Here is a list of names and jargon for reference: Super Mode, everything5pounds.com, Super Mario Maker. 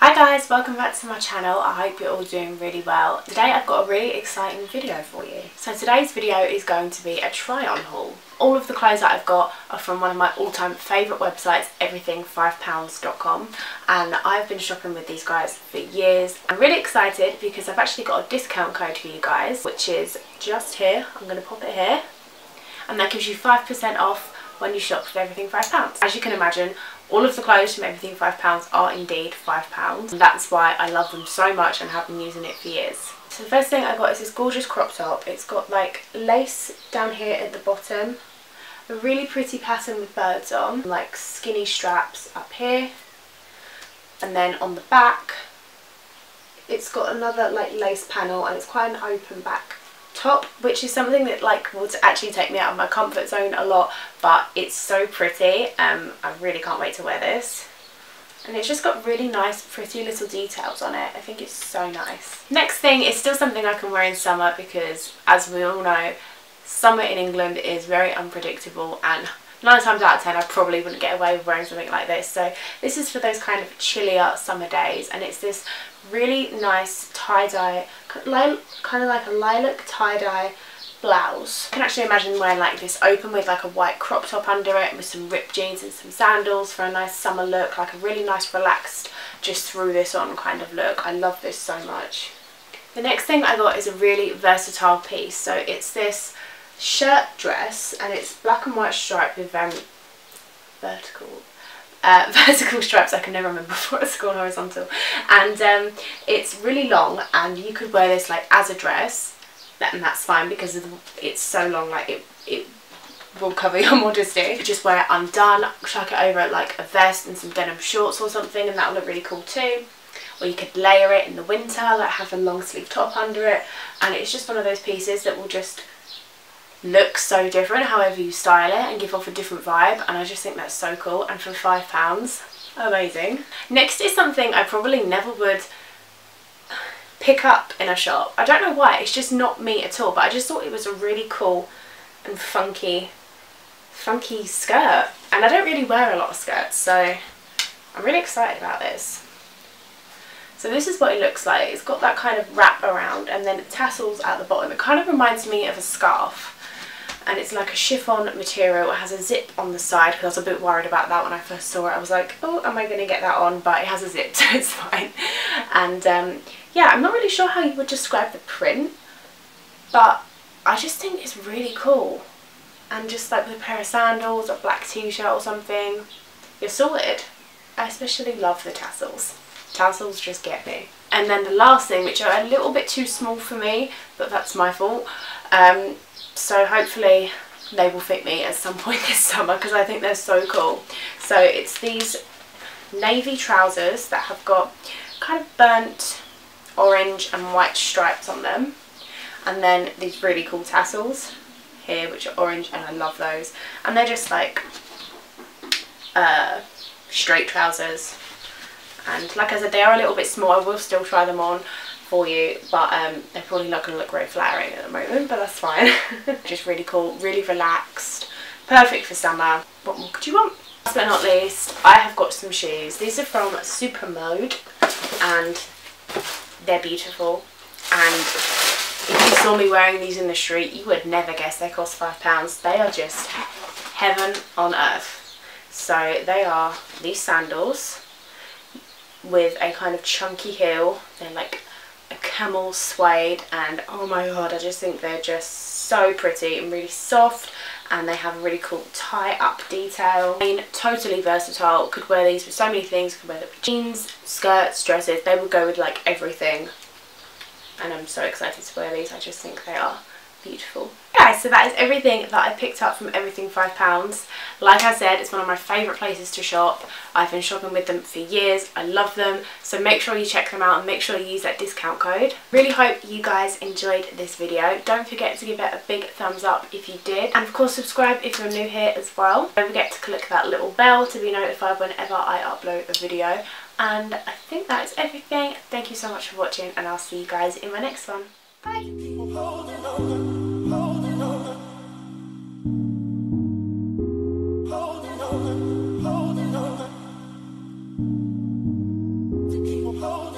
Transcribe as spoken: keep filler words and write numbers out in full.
Hi guys, welcome back to my channel. I hope you're all doing really well. Today I've got a really exciting video for you. So today's video is going to be a try on haul. All of the clothes that I've got are from one of my all-time favourite websites, everything five pounds dot com, and I've been shopping with these guys for years. I'm really excited because I've actually got a discount code for you guys, which is just here. I'm going to pop it here, and that gives you five percent off when you shop for Everything five pounds. As you can imagine, all of the clothes from Everything five pounds are indeed five pounds. That's why I love them so much and have been using it for years. So the first thing I got is this gorgeous crop top. It's got like lace down here at the bottom, a really pretty pattern with birds on, like skinny straps up here, and then on the back it's got another like lace panel, and it's quite an open back top, which is something that like would actually take me out of my comfort zone a lot, but it's so pretty. um I really can't wait to wear this, and it's just got really nice pretty little details on it. I think it's so nice. Next thing is still something I can wear in summer, because as we all know, summer in England is very unpredictable, and nine times out of ten I probably wouldn't get away with wearing something like this. So this is for those kind of chillier summer days, and it's this really nice tie-dye, kind of like a lilac tie-dye blouse. I can actually imagine wearing like this open with like a white crop top under it, with some ripped jeans and some sandals for a nice summer look, like a really nice relaxed, just threw this on kind of look. I love this so much. The next thing I got is a really versatile piece. So it's this shirt dress, and it's black and white striped with very vertical Uh, vertical stripes. I can never remember what it's called, horizontal, and um, it's really long, and you could wear this like as a dress, and that's fine because of the, it's so long, like it, it will cover your modesty. Just wear it undone, chuck it over like a vest and some denim shorts or something, and that'll look really cool too. Or you could layer it in the winter, like have a long sleeve top under it, and it's just one of those pieces that will just look so different however you style it and give off a different vibe, and I just think that's so cool. And for five pounds, amazing. Next is something I probably never would pick up in a shop. I don't know why, it's just not me at all, but I just thought it was a really cool and funky funky skirt, and I don't really wear a lot of skirts, so I'm really excited about this. So this is what it looks like. It's got that kind of wrap around and then tassels at the bottom. It kind of reminds me of a scarf, and it's like a chiffon material. It has a zip on the side, because I was a bit worried about that when I first saw it. I was like, oh, am I going to get that on? But it has a zip, so it's fine. And um, yeah, I'm not really sure how you would describe the print, but I just think it's really cool. And just like with a pair of sandals, a black t-shirt or something, you're sorted. I especially love the tassels. Tassels just get me. And then the last thing, which are a little bit too small for me, but that's my fault. Um, So hopefully they will fit me at some point this summer, because I think they're so cool. So it's these navy trousers that have got kind of burnt orange and white stripes on them, and then these really cool tassels here which are orange, and I love those. And they're just like uh, straight trousers, and like I said, they are a little bit small. I will still try them on for you, but um, they're probably not going to look very flattering at the moment, but that's fine. Just really cool, really relaxed, perfect for summer. What more could you want? Last but not least, I have got some shoes. These are from Super Mode, and they're beautiful, and if you saw me wearing these in the street, you would never guess they cost five pounds. They are just heaven on earth. So they are these sandals with a kind of chunky heel. They're like a camel suede, and oh my god, I just think they're just so pretty and really soft, and they have a really cool tie up detail. I mean, totally versatile. Could wear these with so many things. Could wear them with jeans, skirts, dresses. They would go with like everything, and I'm so excited to wear these. I just think they are beautiful. Guys, so that is everything that I picked up from Everything five pounds. Like I said, it's one of my favourite places to shop. I've been shopping with them for years. I love them, so make sure you check them out and make sure you use that discount code. Really hope you guys enjoyed this video. Don't forget to give it a big thumbs up if you did, and of course subscribe if you're new here as well. Don't forget to click that little bell to be notified whenever I upload a video. And I think that is everything. Thank you so much for watching, and I'll see you guys in my next one. Bye! Holding on, holding on to keep on. Hold